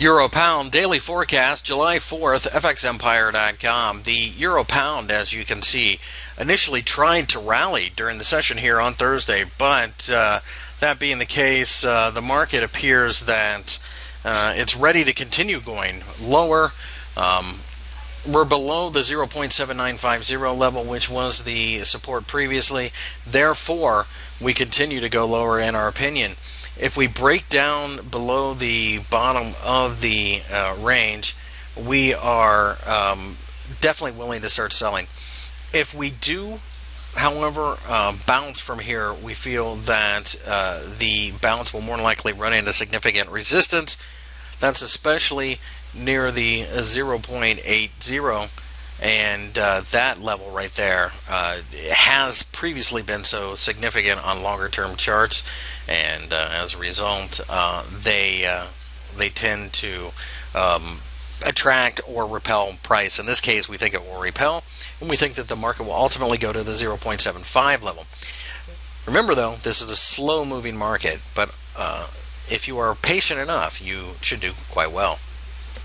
Euro-Pound Daily Forecast, July 4th, FXEmpire.com. The Euro-Pound, as you can see, initially tried to rally during the session here on Thursday, but that being the case, the market appears that it's ready to continue going lower. We're below the 0.7950 level, which was the support previously. Therefore, we continue to go lower in our opinion. If we break down below the bottom of the range, we are definitely willing to start selling. If we do, however, bounce from here, we feel that the bounce will more than likely run into significant resistance. That's especially near the 0.80, and that level right there has previously been so significant on longer term charts, and as a result they tend to attract or repel price. In this case, we think it will repel, and we think that the market will ultimately go to the 0.75 level. Remember though, this is a slow moving market, but if you are patient enough, you should do quite well.